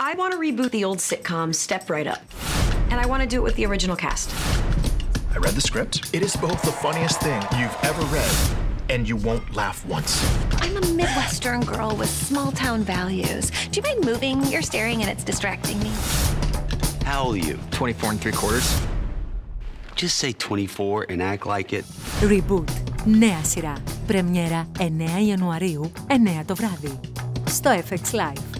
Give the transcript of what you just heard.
I want to reboot the old sitcom Step Right Up, and I want to do it with the original cast. I read the script. It is both the funniest thing you've ever read, and you won't laugh once. I'm a Midwestern girl with small-town values. Do you mind moving? You're staring and it's distracting me. How old are you? 24 3/4? Just say 24 and act like it. Reboot. Νέα σειρά. Πρεμιέρα 9 Ιανουαρίου, 9 το βράδυ. Στο FX Life.